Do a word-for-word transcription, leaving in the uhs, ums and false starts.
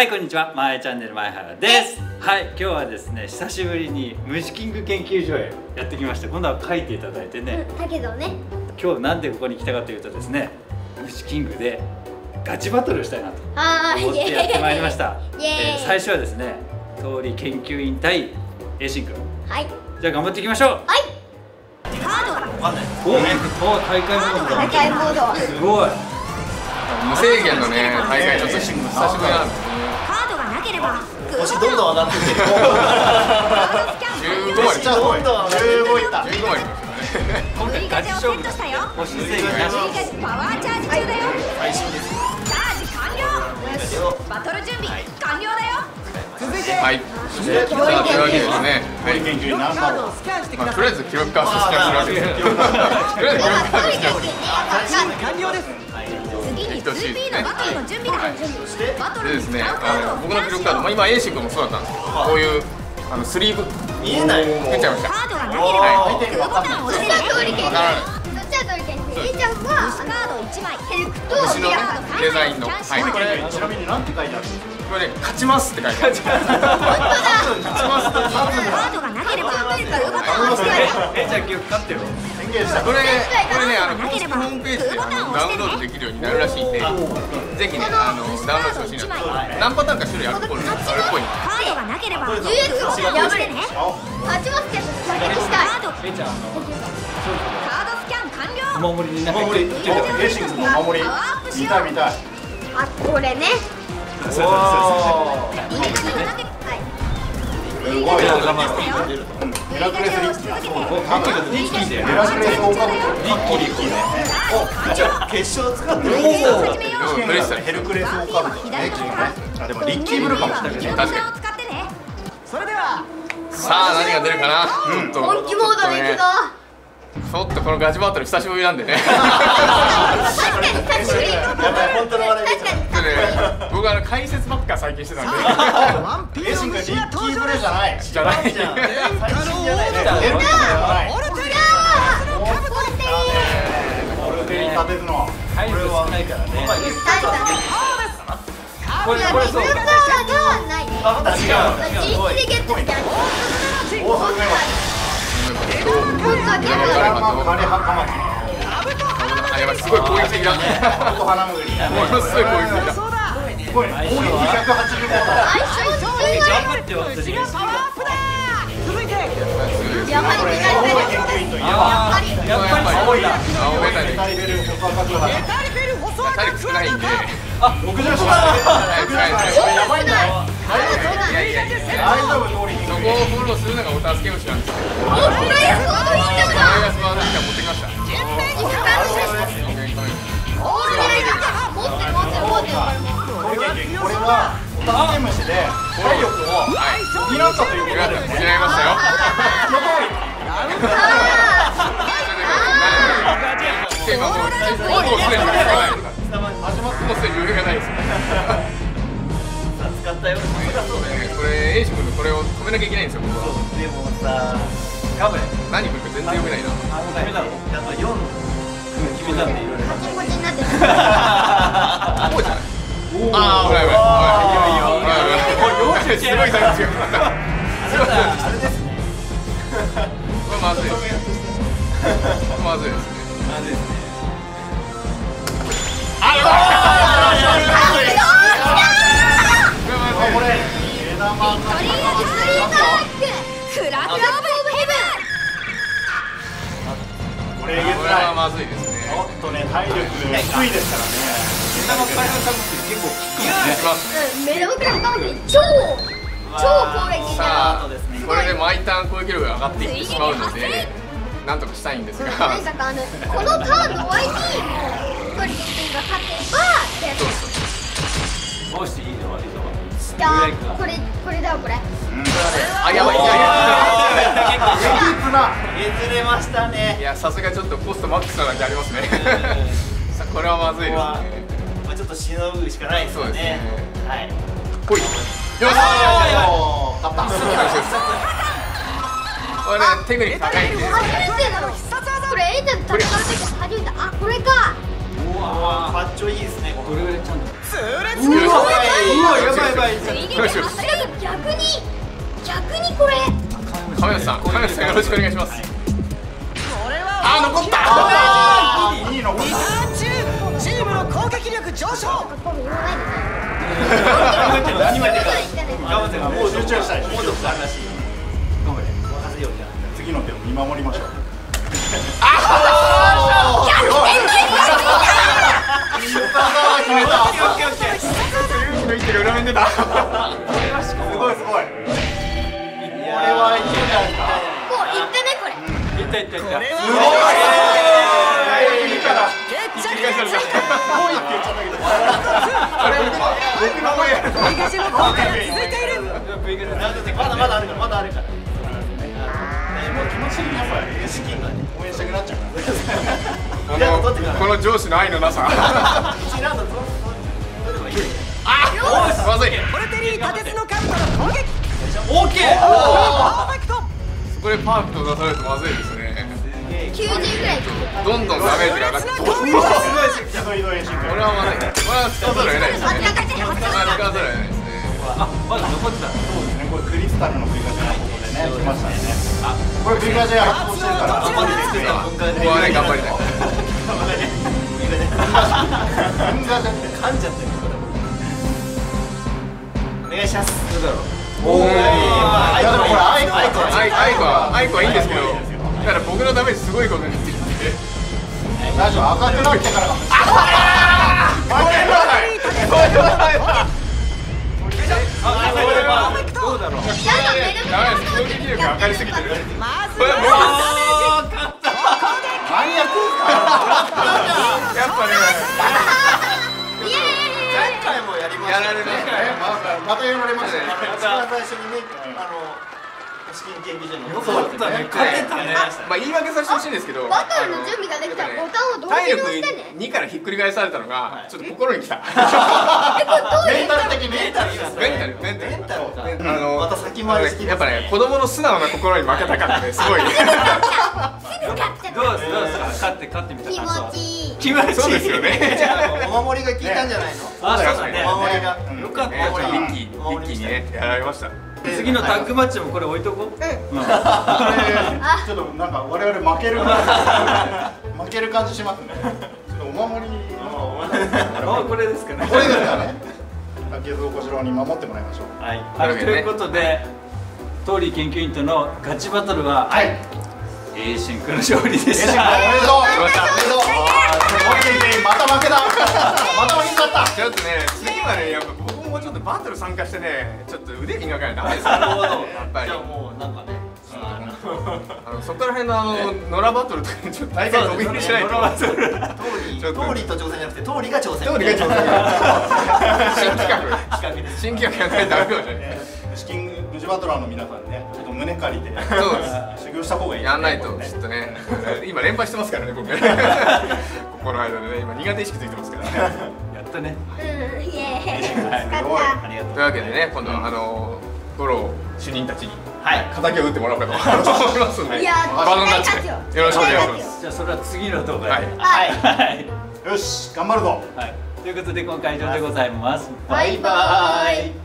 はい、こんにちは。まえチャンネル前原です。はい、今日はですね、久しぶりに虫キング研究所へやってきました。今度は書いていただいてね。うん、だけどね。今日なんでここに来たかというとですね、虫キングでガチバトルしたいなと思ってやってまいりました。えー、最初はですね、桃李研究員対栄心君。はい。じゃあ頑張っていきましょう。はい。カードは。わかんない。お、あ、大会モードだ。大会モード。すごい。無制限のね、大会ちょっと久しぶりなんですね。星どんどん上がってきてる。じゅうご割、じゅうごいった。じゅうご割。今回ガチ勝負。星制限なし。パワーチャージ中だよ。最新です。チャージ完了。バトル準備完了だよ。続いて。はい。記録化するわけですね。はい。記録カードをスキャンしてください。とりあえず記録カードスキャンするわけです。とりあえず記録カードスキャン。最新完了です。ツービー のバトルの準備だ。バトルですね。僕の記録カード、まあ今栄心君もそうだったんですけど、こういうあのスリーブ見えない。見えちゃいました。カードがなければボタンを押せない。どっちが桃李研究員？えいちゃんはカードいち枚ヘルクとデザインの。はい。これちなみに何て書いてある？これね、勝ちますって書いてある。本当だ。勝ちます。カードがなければボタンを押せない。えいちゃん記録勝ってる。これこれね、あの公式ホームページでダウンロードできるようになるらしいんで、ぜひね、あのダウンロードしてほしいなと。何パターンか種類あるっぽい。あるっぽい。カードがなければ優越をやめてね。勝ちますってだけにしたい。カードスキャン完了。守りになって。守り。栄心君も守り。見たい見たい。あ、これね。すごいな。ヘラクレスリッキーだ。リッキーで。ヘラクレスオーカム。リッキーリッキーね。お、じゃあ決勝使ってる。ヘルクレスオーカム。あ、でもリッキーブルかもしれないね。確かに。それでは、さあ何が出るかな。本気モードに行くぞ。ちょっとこのガチバトル久しぶりなんでね。確かに久しぶり。本当の笑い。確かに。ね、僕はあの解説ばっか最近してたんで。栄心君リッキーブレじゃない。じゃないじゃん。最新じゃないね。オルテリー。オルテリー。オルテリー立てるの。タイムはないからね。これこれそう。あ、また違う。リッキーゲットみたいな。すごい攻撃的だね。そこをフォローするのがお助け虫なんですけど。おっ、これすごいんだ。これが素晴らしいから持ってきました。これはお助け虫で体力を補ったということだよね。違いましたよ。もうすでに余裕がないですね。使ったよ。これ栄心君のこれを止めなきゃいけないんですよ。でもさ、頑張れ。何これ全然読めないな。決めたの？やっぱ四決めたんでいろいろ。気持ちになってる。こうじゃない？ああ、ほらほら。いやいや。これすごい大事。あれですね。これまずい。まずいですね。まずいですね。ああ。これ、とりあえずスリーカーック、クラックオブヘブン。これはまずいですね。ちょっとね、体力低いですからね。メダマクラのタムって結構効くんです。メダマクラのタムって超超攻撃だ。これで毎ターン攻撃力が上がっていってしまうので、なんとかしたいんですが。なんかあのこのカードを相手に桃李研究員が勝てばってやつ。どうしていいの悪いの。これこれだよこれ。あ、やばいやばい。削れましたね。いや、さすがちょっとコストマックスなだけありますね。さあ、これはまずいですね。まあちょっとしのぐしかないですね。はい。ほい。よし。勝った。これテクニック高いんで。これエイタン戦う時初めて。あ、これか。うわ、かっちょいいですね。これちゃんと。うわ、やばいやばい。よろしくお願いします。はい、あー残ったー。に残った。チームの攻撃力上昇。何もやってない。もう集中したい。もうどこあるらしい。頑張れ。任せようじゃん。次の手を見守りましょう。あー。決めた。決めた。決めてる裏面出た。すごいすごい。これはいけないか。もういったねこれ。いったいったいった。すごい。まだまだあるからまだあるから。もう気持ちいいね。資金が応援したくなっちゃうから。この上司の愛のなさ。あ、まずい。これテリー立てつのカットの攻撃。オーケー。パーフェクト。そこでパーフェクト出されるとまずいですね。きゅうじゅうぐらい。どんどんダメージが上がって。すごいすごい。これはまだ。これは使わざるを得ないですね。使わざるを得ないですね。あ、まだ残ってた。そうですね。これクリスタルのクリカじゃないのでね。来ましたね。あ、これクリカじゃ発行してるから。頑張りたい。ここはね頑張りたい。噛んじゃってるこれ。お願いします。どうだろう。おお、いやでもこれアイコはアイコはいいんですけど、だから僕のダメージすごいことになってるんで、大丈夫赤くなってから。ああ、これはない、これはないわ。どうだろう。ダメです。攻撃力が上がりすぎてる。これもう勝った。マニアックか。やっぱね。いやいや。前回もやりました。やられましたね。またやられましたね。一番最初にね、あの資金研究所によく勝ったね。勝てたね。まあ言い訳させてほしいんですけど、バトルの準備ができたらボタンを同時に押してね。にからひっくり返されたのがちょっと心にきた。メンタル的にメンタルメンタルメンタルあのまた先回りしてやっぱね子供の素直な心に負けたからねすごい。すぐ勝ってどうですどうですか勝って勝ってみた感想。気持ちいい。気持ちいい。そうですよね。お守りが効いたんじゃないの？あ、そうだね。お守りがよかった。一気にね、やられました。次のタッグマッチもこれ置いとこう。ちょっとなんか我々負ける負ける感じしますね。ちょっとお守りのあこれですかね。これですかね。竹蔵小次郎に守ってもらいましょう。はい。ということで、トーリー研究員とのガチバトルは。はい。エーシンクの勝利でした。おめでとう。おめでとう。また負けだ。また負けちゃった。ちょっとね、次はね、やっぱ僕もちょっとバトル参加してね、ちょっと腕磨かないとダメですよ。やっぱり。じゃあもうなんかね、あのそこら辺のあの野良バトルとかにちょっと大会得意にしないと。野良バトル。トーリーと挑戦じゃなくてトーリーが挑戦。トーリーが挑戦。新企画。企画です。新企画やらないとダメよね。資金無事バトラーの皆さんね、ちょっと胸借りて。そうです。した方がいいやんないとちょっとね今連敗してますからね僕この間でね今苦手意識ついてますからやったねうんイエーイというわけでね今度はあのゴロ主任たちに敵を打ってもらおうかと思いますのでバトンタッチよろしくお願いします。じゃあそれは次の動画ではいよし頑張るぞということで今回以上でございます。バイバーイ。